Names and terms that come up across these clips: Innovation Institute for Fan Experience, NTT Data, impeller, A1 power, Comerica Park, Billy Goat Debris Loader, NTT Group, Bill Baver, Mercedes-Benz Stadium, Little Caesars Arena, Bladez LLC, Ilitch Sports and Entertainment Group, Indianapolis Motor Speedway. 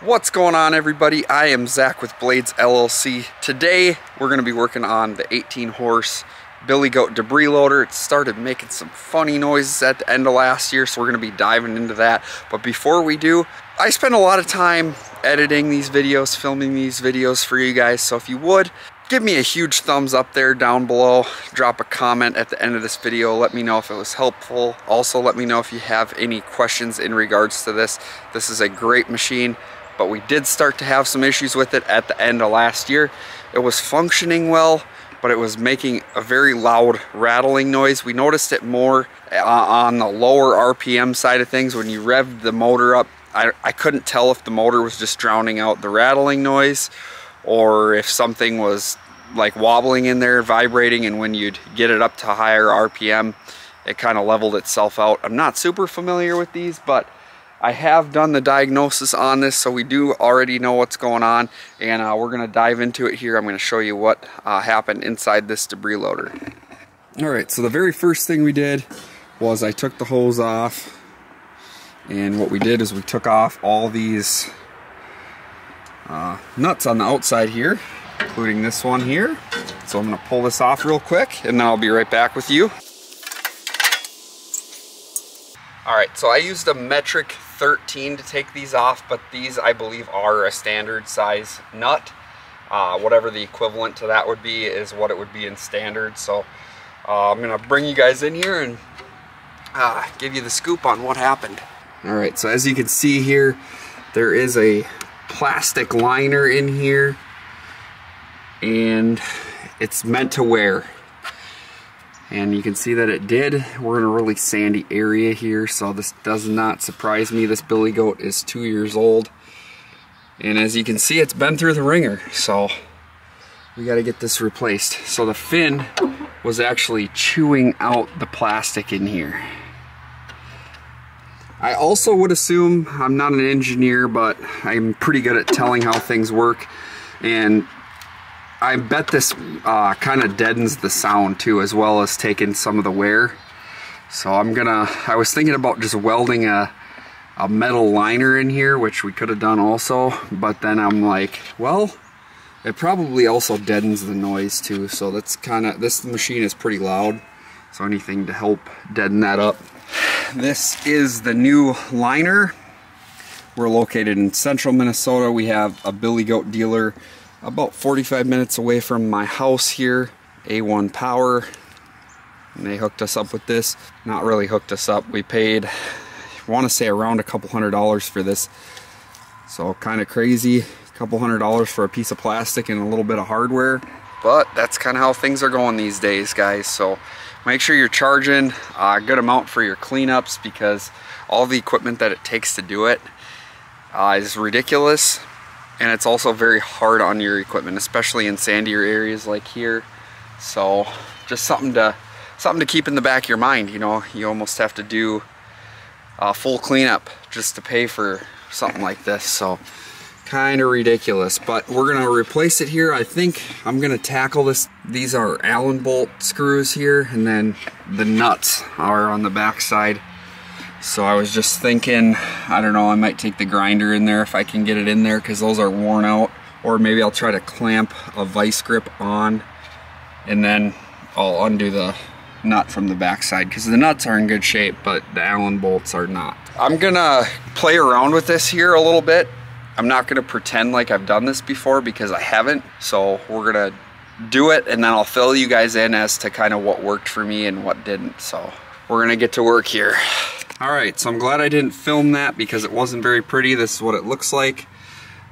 What's going on, everybody? I am Zach with Bladez LLC. Today we're going to be working on the 18 horse Billy Goat Debris Loader. It started making some funny noises at the end of last year, so we're going to be diving into that. But before we do, I spend a lot of time editing these videos, filming these videos for you guys, so if you would give me a huge thumbs up there down below, drop a comment at the end of this video, let me know if it was helpful. Also let me know if you have any questions in regards to this. This is a great machine, but we did start to have some issues with it at the end of last year. It was functioning well, but it was making a very loud rattling noise. We noticed it more on the lower RPM side of things. When you revved the motor up, I couldn't tell if the motor was just drowning out the rattling noise or if something was like wobbling in there, vibrating, and when you'd get it up to higher RPM, it kind of leveled itself out. I'm not super familiar with these, but I have done the diagnosis on this, so we do already know what's going on, and we're going to dive into it here. I'm going to show you what happened inside this debris loader. All right, so the very first thing we did was I took the hose off, and what we did is we took off all these nuts on the outside here, including this one here. So I'm going to pull this off real quick, and then I'll be right back with you. All right, so I used a metric 13 to take these off, but these I believe are a standard size nut. Whatever the equivalent to that would be is what it would be in standard. So I'm going to bring you guys in here and give you the scoop on what happened. All right, so as you can see here, there is a plastic liner in here, and it's meant to wear, and you can see that it did. We're in a really sandy area here, so this does not surprise me. This Billy Goat is 2 years old, and as you can see, it's been through the ringer, so we got to get this replaced. So the fin was actually chewing out the plastic in here. I also would assume, I'm not an engineer, but I'm pretty good at telling how things work, and I bet this kind of deadens the sound too, as well as taking some of the wear. So I was thinking about just welding a metal liner in here, which we could have done also, but then I'm like, well, it probably also deadens the noise too, so that's this machine is pretty loud, so anything to help deaden that up. This is the new liner. We're located in central Minnesota. We have a Billy Goat dealer about 45 minutes away from my house here, A1 Power, and they hooked us up with this. Not really hooked us up. We paid, I want to say, around $200 for this. So kind of crazy, $200 for a piece of plastic and a little bit of hardware. But that's kind of how things are going these days, guys. So make sure you're charging a good amount for your cleanups, because all the equipment that it takes to do it is ridiculous, and it's also very hard on your equipment, especially in sandier areas like here. So just something to keep in the back of your mind. You know, you almost have to do a full cleanup just to pay for something like this. So kind of ridiculous, but we're gonna replace it here. I think I'm gonna tackle this. These are Allen bolt screws here, and then the nuts are on the back side. So I was just thinking, I don't know, I might take the grinder in there if I can get it in there, because those are worn out, or maybe I'll try to clamp a vice grip on, and then I'll undo the nut from the back side, because the nuts are in good shape, but the Allen bolts are not. I'm gonna play around with this here a little bit. I'm not gonna pretend like I've done this before, because I haven't. So we're gonna do it, and then I'll fill you guys in as to kind of what worked for me and what didn't. So we're gonna get to work here. All right, so I'm glad I didn't film that, because it wasn't very pretty. This is what it looks like.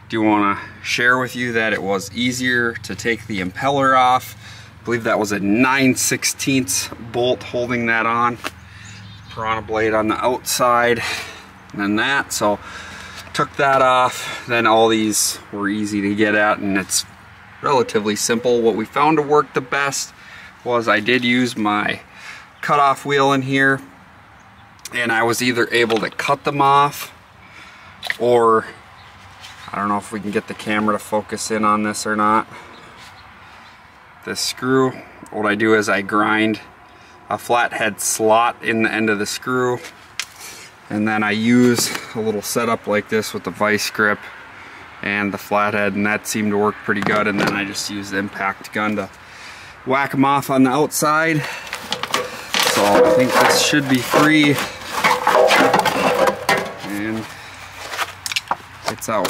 I do wanna share with you that it was easier to take the impeller off. I believe that was a 9/16 bolt holding that on. Piranha blade on the outside, and then that. So took that off, then all these were easy to get at, and it's relatively simple. What we found to work the best was I did use my cutoff wheel in here, and I was either able to cut them off, or I don't know if we can get the camera to focus in on this or not. This screw, what I do is I grind a flathead slot in the end of the screw, and then I use a little setup like this with the vice grip and the flathead, and that seemed to work pretty good. And then I just used the impact gun to whack them off on the outside. So I think this should be free, and it's out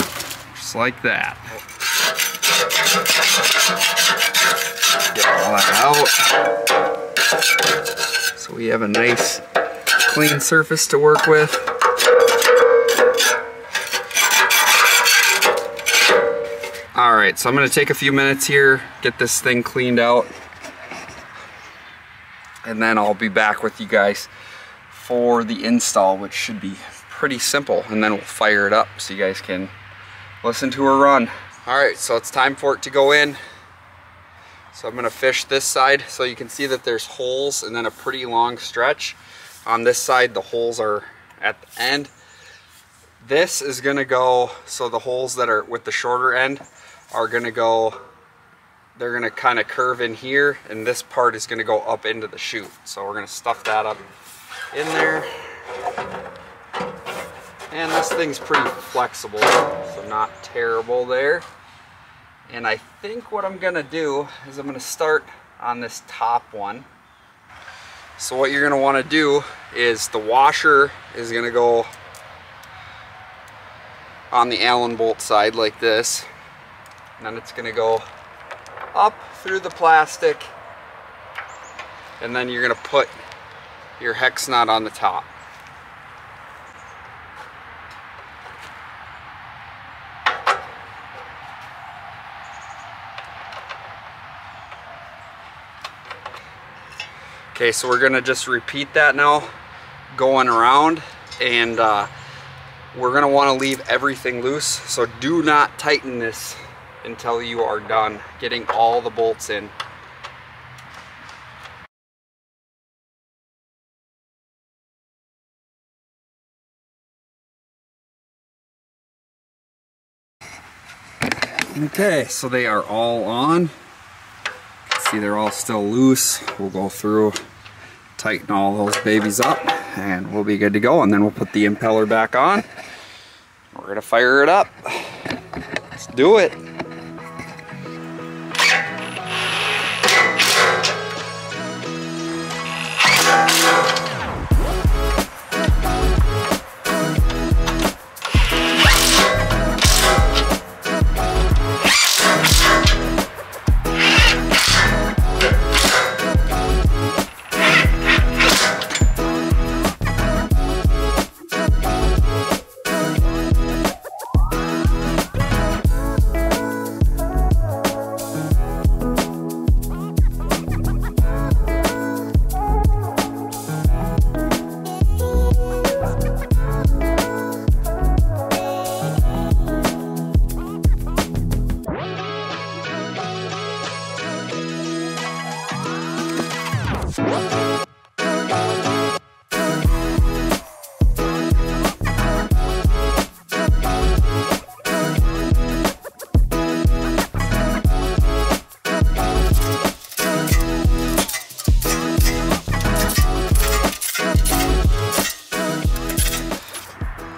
just like that. Get all that out so we have a nice clean surface to work with. Alright, so I'm going to take a few minutes here, get this thing cleaned out, and then I'll be back with you guys for the install, which should be pretty simple, and then we'll fire it up so you guys can listen to her run. Alright, so it's time for it to go in. So I'm going to fish this side, so you can see that there's holes and then a pretty long stretch. On this side, the holes are at the end. This is going to go, so the holes that are with the shorter end are going to go, they're going to kind of curve in here, and this part is going to go up into the chute. So we're going to stuff that up in there. And this thing's pretty flexible, so not terrible there. And I think what I'm going to do is I'm going to start on this top one. So what you're going to want to do is the washer is going to go on the Allen bolt side like this. And then it's going to go up through the plastic. And then you're going to put your hex nut on the top. Okay, so we're gonna just repeat that now, going around, and we're gonna wanna leave everything loose, so do not tighten this until you are done getting all the bolts in. Okay, so they are all on. See, they're all still loose. We'll go through, tighten all those babies up, and we'll be good to go, and then we'll put the impeller back on. We're gonna fire it up. Let's do it.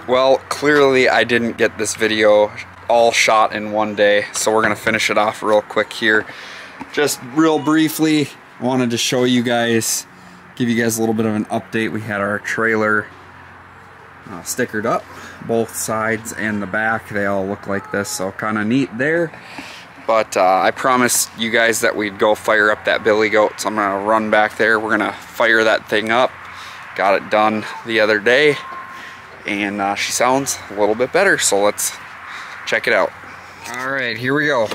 Well, clearly I didn't get this video all shot in one day, so we're gonna finish it off real quick here. Just real briefly, wanted to show you guys, give you guys a little bit of an update. We had our trailer stickered up, both sides and the back. They all look like this, so kind of neat there. But I promised you guys that we'd go fire up that Billy Goat, so I'm gonna run back there. We're gonna fire that thing up. Got it done the other day, and she sounds a little bit better, so let's check it out. All right, here we go.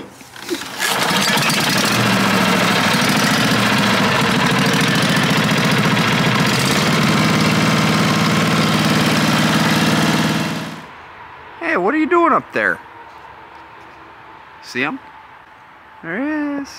Hey, what are you doing up there? See him? There he is.